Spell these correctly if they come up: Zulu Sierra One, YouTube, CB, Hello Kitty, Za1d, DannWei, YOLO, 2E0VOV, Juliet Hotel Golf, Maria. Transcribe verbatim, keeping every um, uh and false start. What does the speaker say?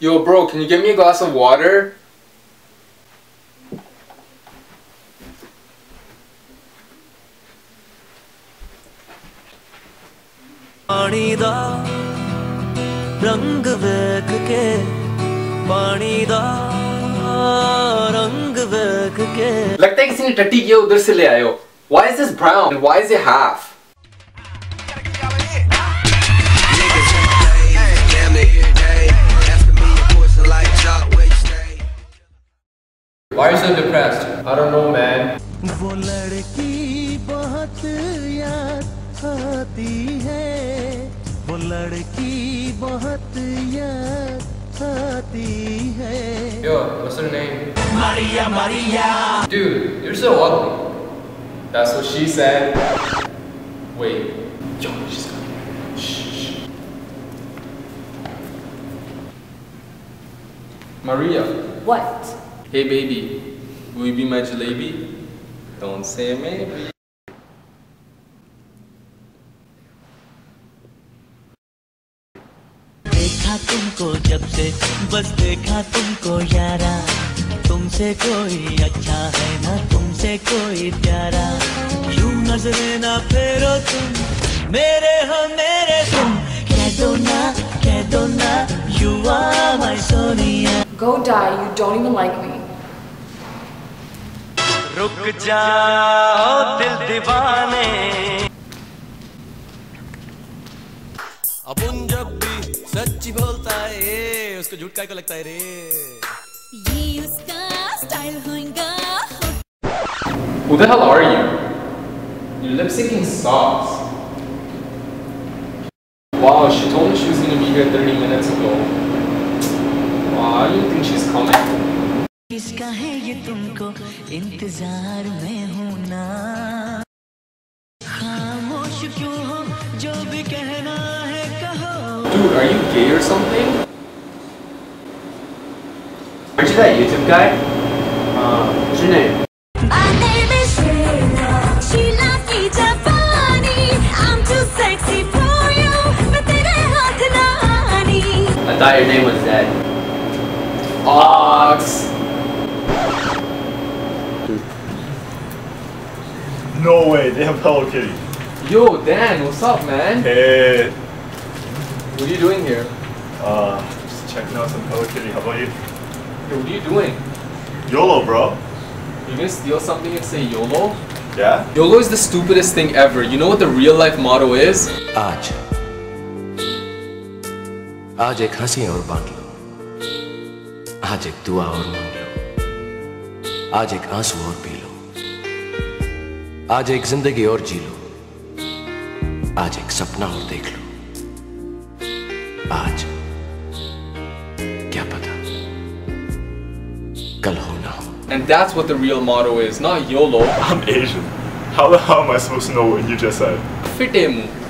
Yo, bro, can you get me a glass of water? पानी दा रंग वेख के पानी दा रंग वेख के लगता है किसी ने टट्टी किया उधर से ले आए हो. Why is this brown and why is it half? Why are you so depressed? I don't know, man. वो लड़की बहुत याद आती है. वो लड़की बहुत याद आती है. Yo, what's her name? Maria, Maria. Dude, you're so ugly. That's what she said. Wait. Yo, she's coming. Shh, shh. Maria. What? Hey baby, will you be my jalebi? Don't say maybe. देखा तुमको जब से बस देखा तुमको यारा तुमसे कोई अच्छा है ना तुमसे कोई प्यारा यूं नजरें ना फेरो तुम मेरे हो मेरे तुम कह दो ना कह दो ना you are my Sonia. Go die, you don't even like me. रुक जाओ दिल दीवाने अपुन जब भी सच्ची बोलता है उसको झूठ काहे को लगता है रे ये उसका स्टाइल होगा. Who the hell are you? Your lip-syncing sucks. Wow, she told me she was gonna be here thirty minutes ago. Wow, I don't think she's coming. किसका है ये तुमको इंतजार में होना खामोश क्यों हो जो भी कहना है कहो. Dude, are you gay or something? Are you that YouTube guy? Uh, what's your name? My name is Sheila. Sheila ki Japani. I'm too sexy for you. मैं तेरे हाथ ना आनी. I thought your name was Zed. Ox. No way, they have Hello Kitty. Yo, Dan, what's up, man? Hey. What are you doing here? Uh, just checking out some Hello Kitty. How about you? Yo, what are you doing? YOLO, bro. You gonna steal something and say YOLO? Yeah. YOLO is the stupidest thing ever. You know what the real life motto is? Aaj. Aaj ek hansi aur baant lo. Aaj ek dua aur mang lo. Aaj ek aansu aur pee lo. आज एक जिंदगी और जी लो. आज एक सपना और देख लो. आज क्या पता कल हो ना हो. And that's what the real motto is, not YOLO. I'm Asian. How the hell am I supposed to know what you just said? Fitemu.